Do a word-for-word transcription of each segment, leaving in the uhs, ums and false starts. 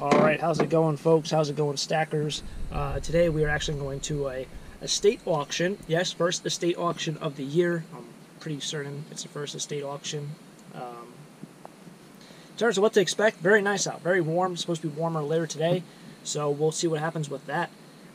All right, how's it going, folks? How's it going, stackers? Uh, today we are actually going to a estate auction. Yes, first estate auction of the year. I'm pretty certain it's the first estate auction. Um, in terms of what to expect, very nice out, very warm. It's supposed to be warmer later today, so we'll see what happens with that.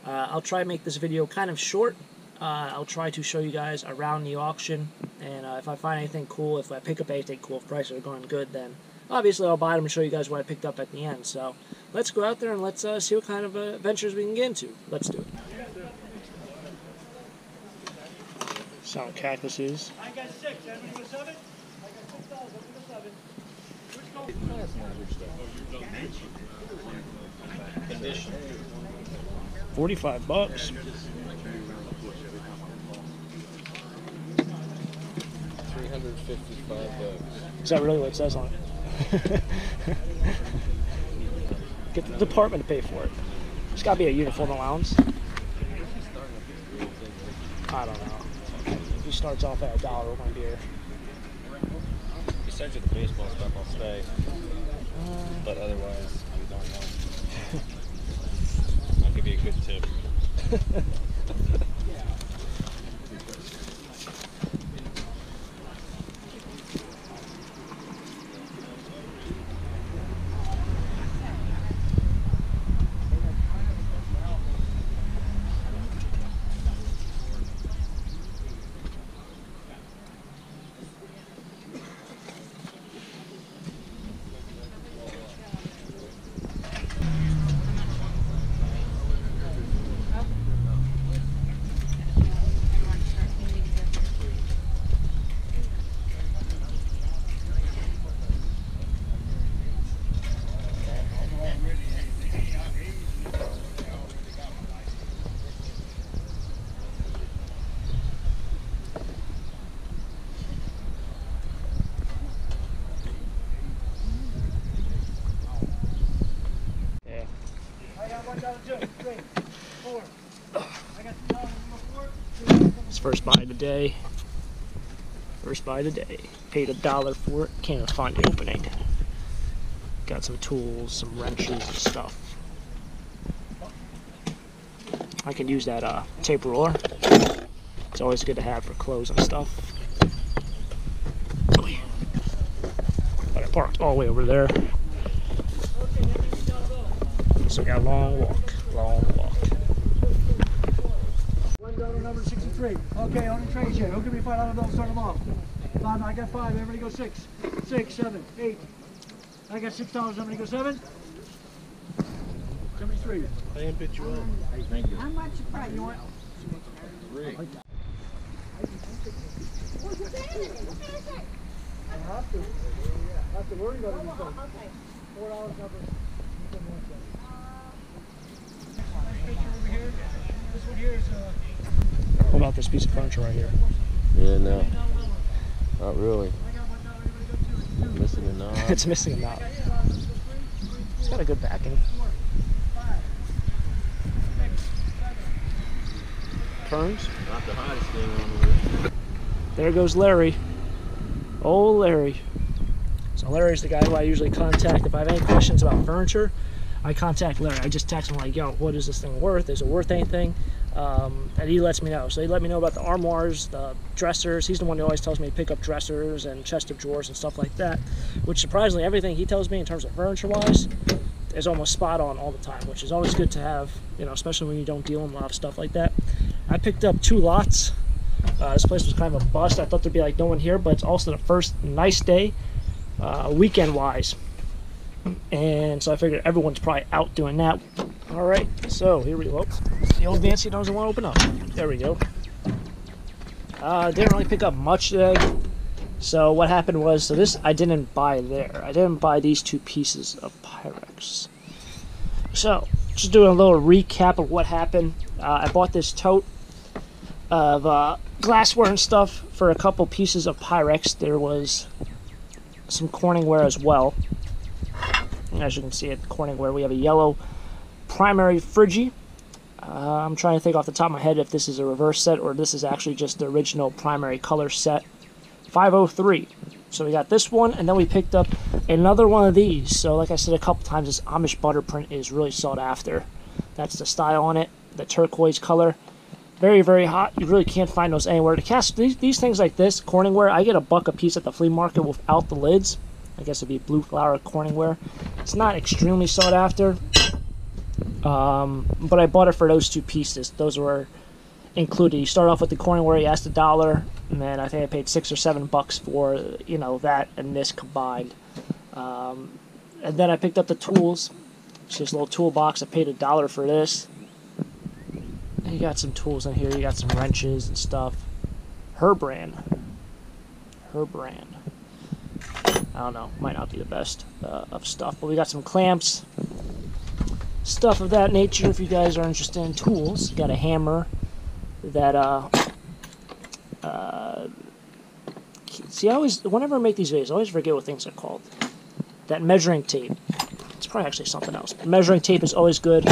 Uh, I'll try to make this video kind of short. Uh, I'll try to show you guys around the auction, and uh, if I find anything cool, if I pick up anything cool, if prices are going good, then obviously I'll buy them and show you guys what I picked up at the end. So let's go out there and let's uh, see what kind of uh, adventures we can get into. Let's do it. Some cactuses. I got six. Everybody was seven? I got six dollars. Everybody was seven. Condition. Forty-five bucks. three hundred fifty-five bucks. Is that really what it says on it? Get the department to pay for it. There's got to be a uniform allowance. I don't know. If he starts off at a dollar with my beer. He starts with the baseball stuff, I'll stay. Uh, but otherwise, I don't know. I'll give you a good tip. It's first buy of the day. First buy of the day. Paid a dollar for it. Can't even find the opening. Got some tools, some wrenches and stuff. I can use that uh, tape roller. It's always good to have for clothes and stuff. But I parked all the way over there. So we got a long walk. Long walk. Window number sixty-three. Okay, on the trade share. Who can be five out of those? Start them off. Five, I got five. Everybody go six. Six, seven, eight. I got six dollars. Everybody go seven. seventy-three. I didn't bid you up. Thank you. How much price you want? Three. What's your family? What kind is it? I have to. I have to worry about it. Oh, okay. Four dollars number. What about this piece of furniture right here? Yeah, no. Not really. It's missing a knob. It's missing a knob. It's got a good backing. Turns? Not the hottest thing on the list. There goes Larry. Oh, Larry. So Larry's the guy who I usually contact if I have any questions about furniture. I contact Larry. I just text him like, yo, what is this thing worth? Is it worth anything? Um, and he lets me know. So he let me know about the armoires, the dressers. He's the one who always tells me to pick up dressers and chest of drawers and stuff like that, which surprisingly everything he tells me in terms of furniture-wise is almost spot on all the time, which is always good to have, you know, especially when you don't deal in a lot of stuff like that. I picked up two lots. Uh, this place was kind of a bust. I thought there'd be like no one here, but it's also the first nice day, uh, weekend-wise. And so I figured everyone's probably out doing that. All right, so here we go. The old Nancy doesn't want to open up. There we go. Uh, didn't really pick up much today. So what happened was, so this I didn't buy there. I didn't buy these two pieces of Pyrex. So just doing a little recap of what happened. Uh, I bought this tote of uh, glassware and stuff for a couple pieces of Pyrex. There was some Corningware as well. As you can see at Corningware, we have a yellow primary Frigi. Uh, I'm trying to think off the top of my head if this is a reverse set or this is actually just the original primary color set. five oh three. So we got this one, and then we picked up another one of these. So like I said a couple times, this Amish Butterprint is really sought after. That's the style on it, the turquoise color. Very, very hot. You really can't find those anywhere. To cast these, these things like this, Corningware, I get a buck a piece at the flea market without the lids. I guess it'd be blue flower Corningware. It's not extremely sought after, um, but I bought it for those two pieces. Those were included. You start off with the Corningware, you ask the dollar, and then I think I paid six or seven bucks for, you know, that and this combined. Um, and then I picked up the tools. It's this little toolbox. I paid a dollar for this. And you got some tools in here. You got some wrenches and stuff. Herbrand. Herbrand. I don't know. Might not be the best uh, of stuff. But we got some clamps. Stuff of that nature if you guys are interested in tools. You got a hammer that, uh... uh see, I always, whenever I make these videos, I always forget what things are called. That measuring tape. It's probably actually something else. But measuring tape is always good.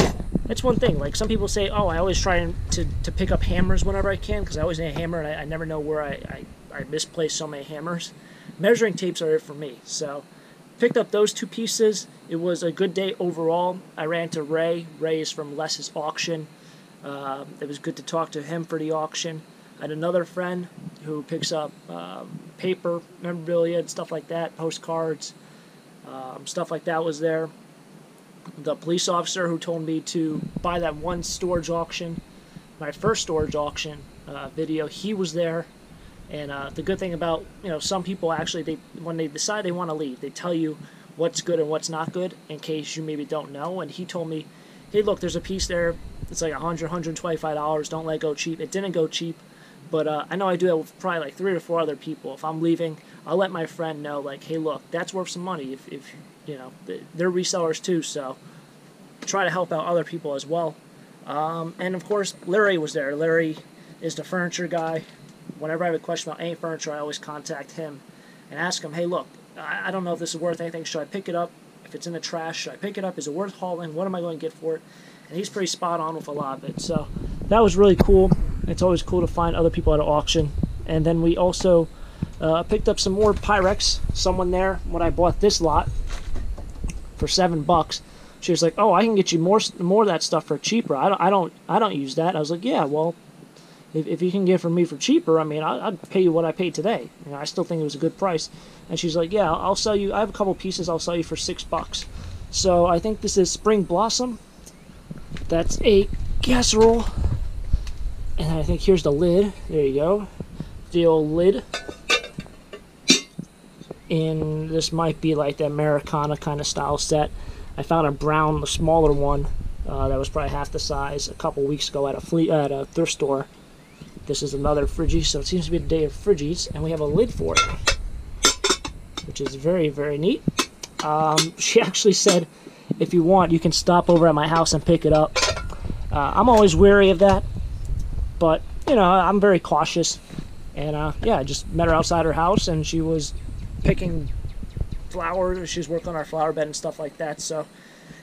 That's one thing. Like, some people say, oh, I always try and to, to pick up hammers whenever I can because I always need a hammer and I, I never know where I, I, I misplace so many hammers. Measuring tapes are it for me. So, picked up those two pieces. It was a good day overall. I ran to Ray. Ray is from Les's auction. Uh, it was good to talk to him for the auction. I had another friend who picks up uh, paper, memorabilia, and stuff like that, postcards, um, stuff like that was there. The police officer who told me to buy that one storage auction, my first storage auction uh, video, he was there. And uh, the good thing about, you know, some people actually, they when they decide they want to leave, they tell you what's good and what's not good in case you maybe don't know. And he told me, hey, look, there's a piece there. It's like one hundred dollars, one hundred twenty-five dollars. Don't let it go cheap. It didn't go cheap. But uh, I know I do that with probably like three or four other people. If I'm leaving, I'll let my friend know, like, hey, look, that's worth some money. If, if you know, they're resellers too, so try to help out other people as well. Um, and, of course, Larry was there. Larry is the furniture guy. Whenever I have a question about any furniture, I always contact him and ask him, hey, look, I, I don't know if this is worth anything. Should I pick it up? If it's in the trash, should I pick it up? Is it worth hauling? What am I going to get for it? And he's pretty spot on with a lot of it. So that was really cool. It's always cool to find other people at an auction. And then we also uh, picked up some more Pyrex. Someone there, when I bought this lot for seven bucks, she was like, "Oh, I can get you more more of that stuff for cheaper. I don't, I don't, I don't use that." I was like, "Yeah, well, if, if you can get it from me for cheaper, I mean, I, I'd pay you what I paid today. You know, I still think it was a good price." And she's like, "Yeah, I'll sell you. I have a couple pieces. I'll sell you for six bucks." So I think this is Spring Blossom. That's a casserole. And I think here's the lid. There you go. The old lid. And this might be like the Americana kind of style set. I found a brown, a smaller one uh, that was probably half the size a couple weeks ago at a flea, at a thrift store. This is another Friggy, so it seems to be the day of Friggies. And we have a lid for it, which is very, very neat. Um, she actually said, if you want, you can stop over at my house and pick it up. Uh, I'm always wary of that. But, you know, I'm very cautious. And, uh, yeah, I just met her outside her house, and she was picking flowers. She was working on our flower bed and stuff like that. So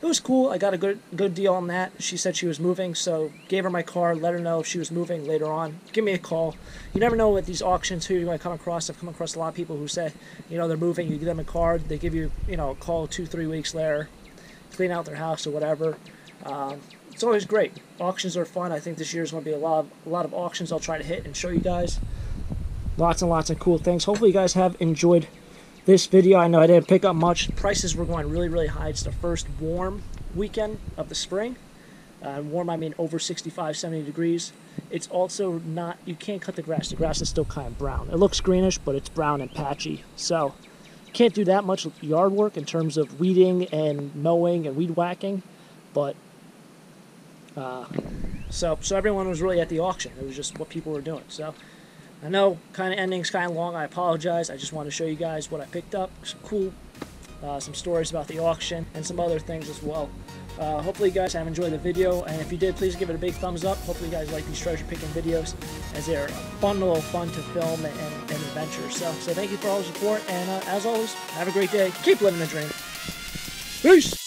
it was cool. I got a good good deal on that. She said she was moving, so gave her my card, let her know if she was moving later on. Give me a call. You never know with these auctions who you're going to come across. I've come across a lot of people who say, you know, they're moving. You give them a card. They give you, you know, a call two, three weeks later, clean out their house or whatever. Um, It's always great. Auctions are fun. I think this year's going to be a lot of, a lot of auctions I'll try to hit and show you guys. Lots and lots of cool things. Hopefully you guys have enjoyed this video. I know I didn't pick up much. Prices were going really, really high. It's the first warm weekend of the spring. Uh, warm, I mean over sixty-five, seventy degrees. It's also not, you can't cut the grass. The grass is still kind of brown. It looks greenish, but it's brown and patchy. So you can't do that much yard work in terms of weeding and mowing and weed whacking. But Uh, so, so everyone was really at the auction. It was just what people were doing. So, I know kind of ending's kind of long. I apologize. I just want to show you guys what I picked up. Some cool, uh, some stories about the auction and some other things as well. Uh, hopefully you guys have enjoyed the video. And if you did, please give it a big thumbs up. Hopefully you guys like these treasure picking videos, as they're a bundle of fun to film and, and, and adventure. So, so thank you for all the support. And uh, as always, have a great day. Keep living the dream. Peace.